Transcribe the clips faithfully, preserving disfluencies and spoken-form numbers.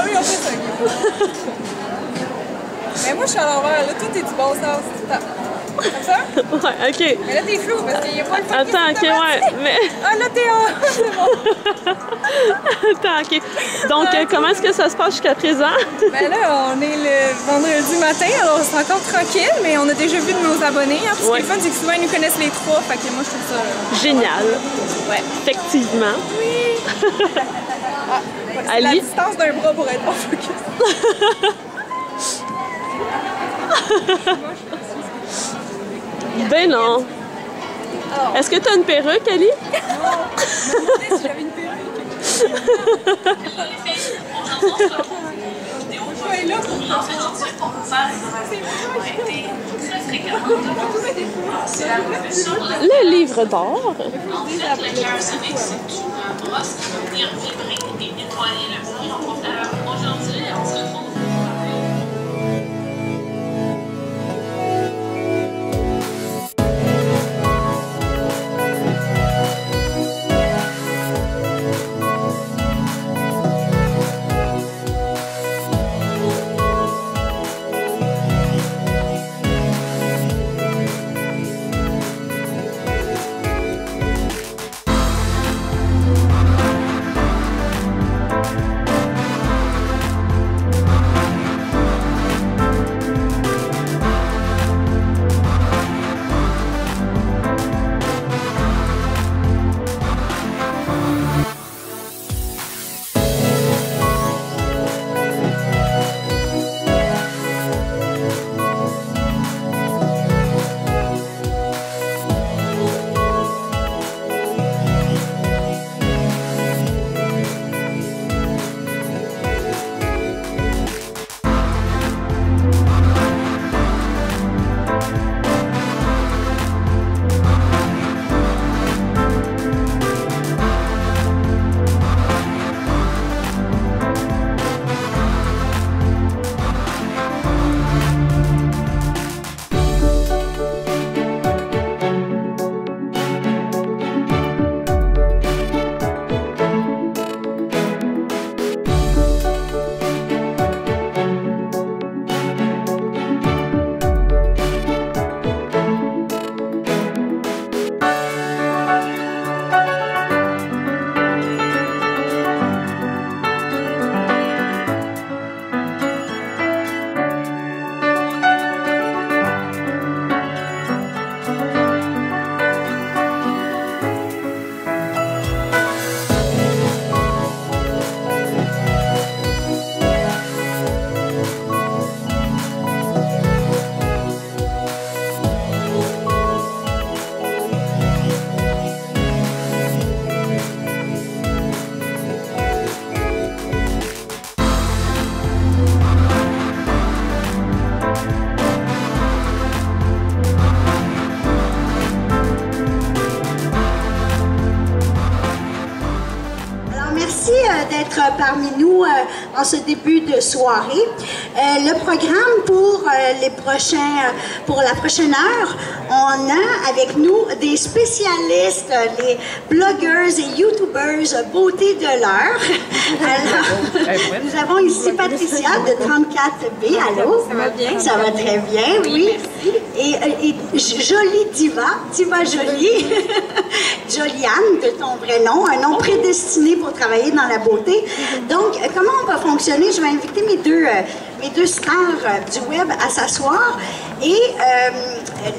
Ah oui, en fait, ça occupe. Mais moi, je suis à l'envers, là. Tout est du bon sens, tout le temps. Comme ça? Ouais, ok. Mais là, t'es flou, parce qu'il n'y a pas le temps. Attends, ok, ouais, mais... Ah, là, t'es en... C'est bon. Attends, ok. Donc, euh, comment est-ce que ça se passe jusqu'à présent? Ben là, on est le vendredi matin, alors c'est encore tranquille, mais on a déjà vu de nos abonnés. Hein, parce ouais. que le fun, c'est que souvent, ils nous connaissent les trois, fait que moi, je trouve ça... Euh, génial. Ouais. Effectivement. Oui. Ah, c'est Ali? La distance d'un bras pour être en focus. Ben non. Oh. Est-ce que t'as une perruque, Ali? Non. Je me demandais si j'avais une perruque. Je suis là pour en fait sortir pour vous faire arrêter très fréquemment. Le livre d'or. En fait, le cœur sonique, c'est tout un brosse qui va venir vibrer et nettoyer le bruit en profondeur. Aujourd'hui, on se retrouve. Parmi nous euh, en ce début de soirée. Euh, le programme pour, euh, les prochains, pour la prochaine heure, on a avec nous des spécialistes, euh, les blogueuses et youtubeuses beauté de l'heure. Alors, nous avons ici Patricia de trente-quatre B. Allô? Ça va bien? Ça va très bien, oui. Et, et jolie diva, diva jolie, Jolyanne, de ton vrai nom, un nom prédestiné pour travailler dans la beauté. Donc, comment on va fonctionner? Je vais inviter mes deux, euh, mes deux stars euh, du web à s'asseoir. Et euh,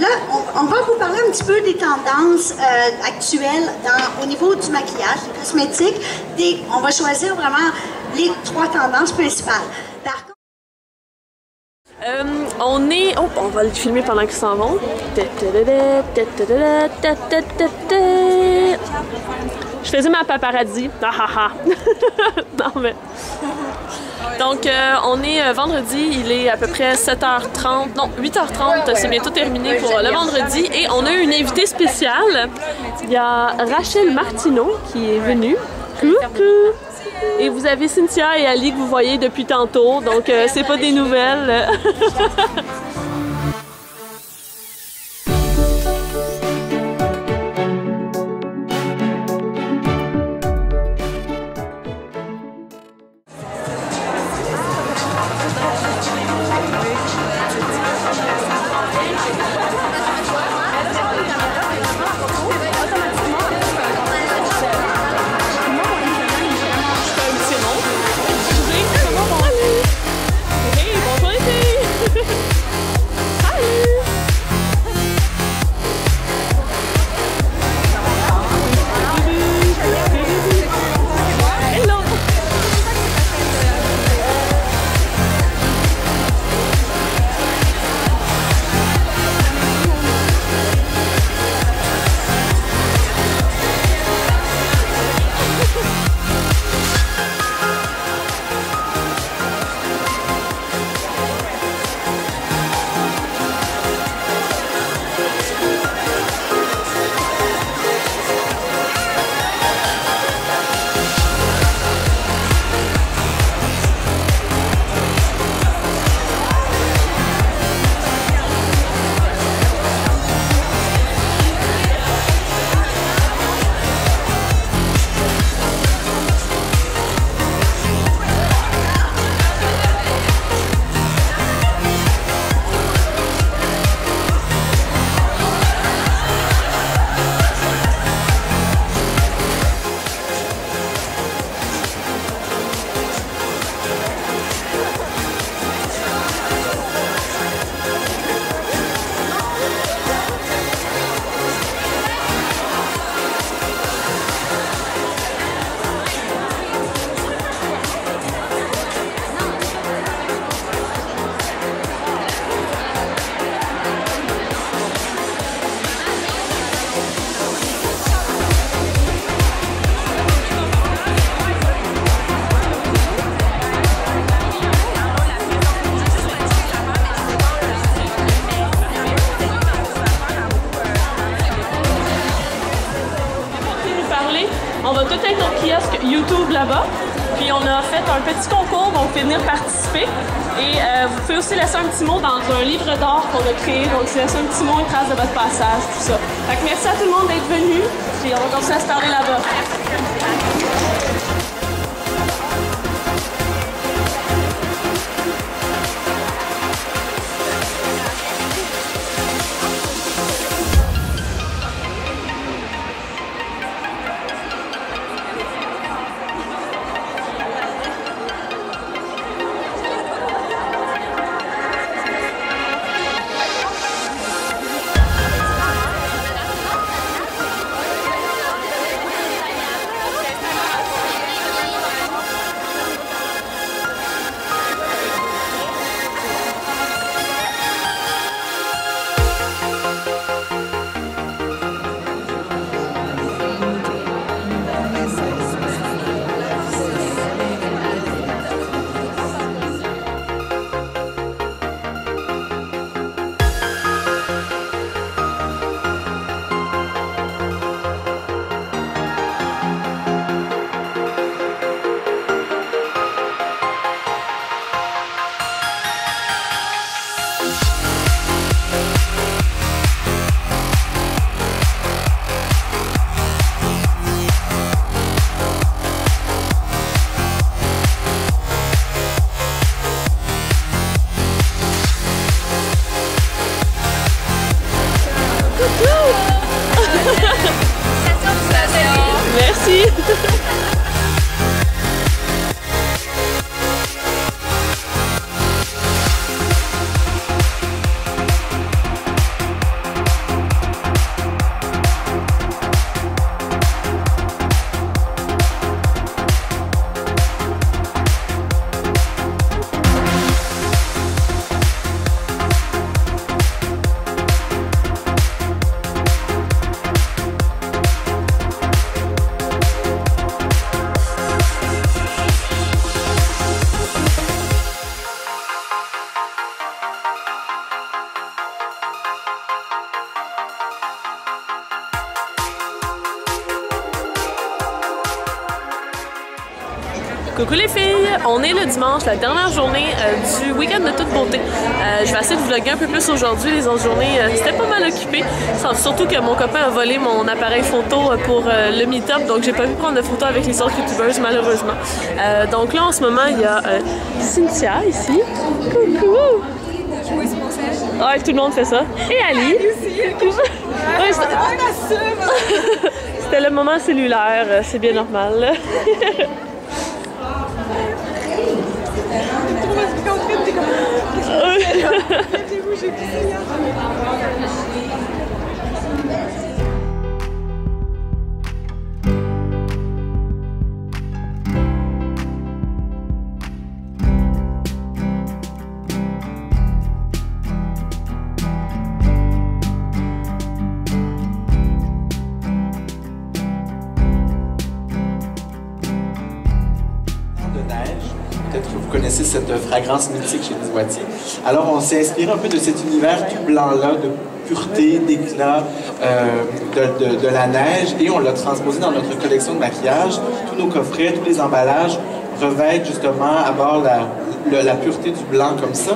là, on, on va vous parler un petit peu des tendances euh, actuelles dans, au niveau du maquillage, des cosmétiques. Des, on va choisir vraiment les trois tendances principales. Par contre, Euh, on est... Oh, on va le filmer pendant qu'ils s'en vont. Je faisais ma paparazzi. Ah, ah, ah. Non, mais... Donc, euh, on est vendredi. Il est à peu près sept heures trente. Non, huit heures trente. C'est bientôt terminé pour le vendredi. Et on a une invitée spéciale. Il y a Rachel Martino qui est venue. Coucou! Et vous avez Cynthia et Ali que vous voyez depuis tantôt, donc euh, c'est pas des nouvelles. YouTube là-bas. Puis on a fait un petit concours, donc vous pouvez venir participer. Et euh, vous pouvez aussi laisser un petit mot dans un livre d'or qu'on a créé. Donc vous laissez un petit mot, une trace de votre passage, tout ça. Fait que merci à tout le monde d'être venu. Puis on va continuer à se parler là-bas. Coucou les filles! On est le dimanche, la dernière journée euh, du Week-end de Toute Beauté. Euh, je vais essayer de vlogger un peu plus aujourd'hui. Les autres journées, euh, c'était pas mal occupé. Surtout que mon copain a volé mon appareil photo pour euh, le meet-up, donc j'ai pas pu prendre de photos avec les autres youtubeuses, malheureusement. Euh, donc là, en ce moment, il y a euh, Cynthia, ici. Coucou! Ouais, tout le monde fait ça. Et Ali! Ouais, c'était le moment cellulaire, c'est bien normal. C'est cette fragrance mythique chez les Wattiers. Alors, on s'est inspiré un peu de cet univers tout blanc-là, de pureté, d'éclat, euh, de, de, de la neige, et on l'a transposé dans notre collection de maquillage. Tous nos coffrets, tous les emballages revêtent justement à bord la, la, la pureté du blanc comme ça.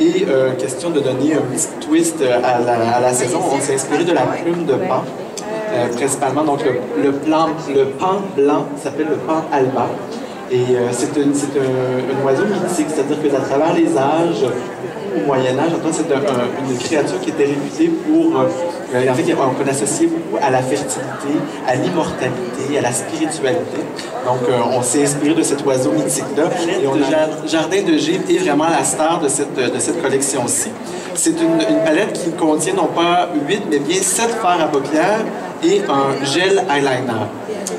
Et euh, question de donner un petit twist à la, à la saison, on s'est inspiré de la plume de pan, euh, principalement. Donc, le, le, plan, le pan blanc s'appelle le pan alba. Et euh, c'est un oiseau mythique, c'est-à-dire que à travers les âges, au Moyen-Âge, c'est un, un, une créature qui était réputée pour... Euh, en fait, on peut l'associer beaucoup à la fertilité, à l'immortalité, à la spiritualité. Donc, euh, on s'est inspiré de cet oiseau mythique-là. Et on a... Jardin de Gilles est vraiment la star de cette, de cette collection-ci. C'est une, une palette qui contient non pas huit, mais bien sept fards à paupières et un gel eyeliner.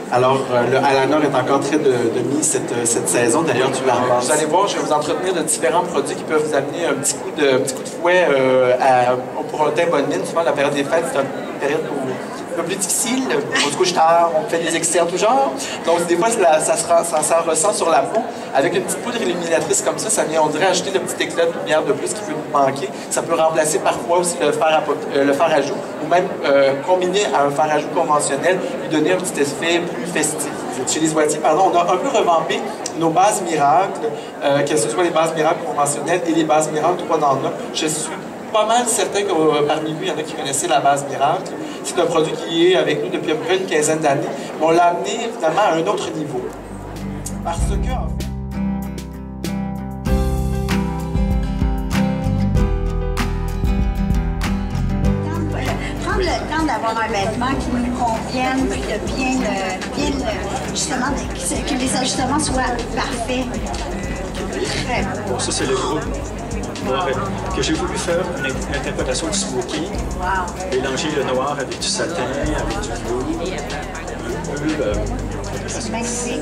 Alors, euh, le Alanor est encore très de, de mise cette, cette saison. D'ailleurs, tu vas en Vous allez voir, je vais vous entretenir de différents produits qui peuvent vous amener un petit coup de, petit coup de fouet euh, à, pour un teint bonne mine. Souvent, la période des fêtes, c'est une période où, un peu plus difficile. On se couche tard, on fait des excès en tout genre. Donc, des fois, la, ça, se, ça, ça ressent sur la peau. Avec une petite poudre illuminatrice comme ça, ça vient, on dirait, ajouter le petit éclat de lumière de plus qui peut nous manquer. Ça peut remplacer parfois aussi le fard à, le fard à joues, ou même euh, combiner à un fard à joues conventionnel, lui donner un petit effet plus festif. chez les Oitiers, pardon, on a un peu revampé nos bases miracles, euh, que ce soit les bases miracles conventionnelles et les bases miracles trois dans un. Je suis pas mal certain que euh, parmi vous, il y en a qui connaissaient la base miracle. C'est un produit qui est avec nous depuis à peu près une quinzaine d'années. On l'a amené évidemment à un autre niveau. Parce que, en fait, le temps d'avoir un vêtement qui nous convienne, de bien, le, bien le, justement, que, que les ajustements soient parfaits. Très bon. Ça, c'est le groupe noir que j'ai voulu faire une interprétation du smoking, wow. Mélanger le noir avec du satin, avec du bleu, un peu. Euh, C'est magnifique.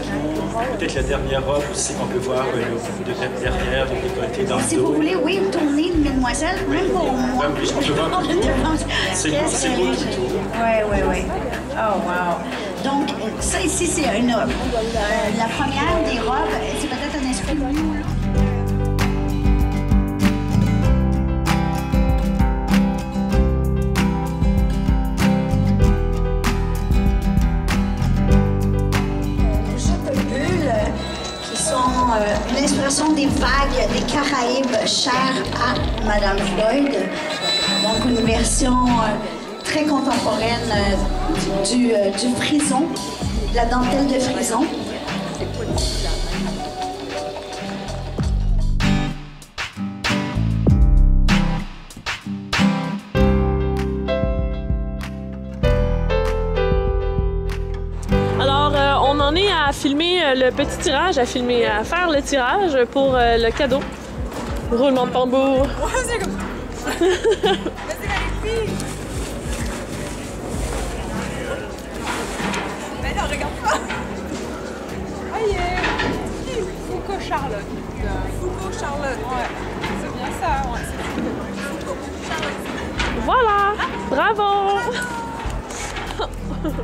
Peut-être la dernière robe aussi qu'on peut voir euh, de la derrière, le décolleté dans le dos. Si vous voulez, oui, tourner, mademoiselle, oui, même pour moi. Oui, on peut voir. C'est beau, c'est beau du tout. Oui, oui, oui. Oh, wow. Donc, ça ici, c'est une robe. Euh, la première des robes, c'est peut-être un esprit de nous. Une inspiration des vagues des Caraïbes chères à Madame Floyd. Donc une version très contemporaine du, du frison, de la dentelle de frison. À filmer le petit tirage, à filmer, à faire le tirage pour le cadeau. Roulement de tambour. Ouais, c'est comme ça. Vas-y, les filles. Ben non, regarde pas. Oh yeah. Foucault-Charlotte. Foucault-Charlotte. Ouais, c'est bien ça. Ouais, Foucault-Charlotte. Voilà. Ah. Bravo. Bravo.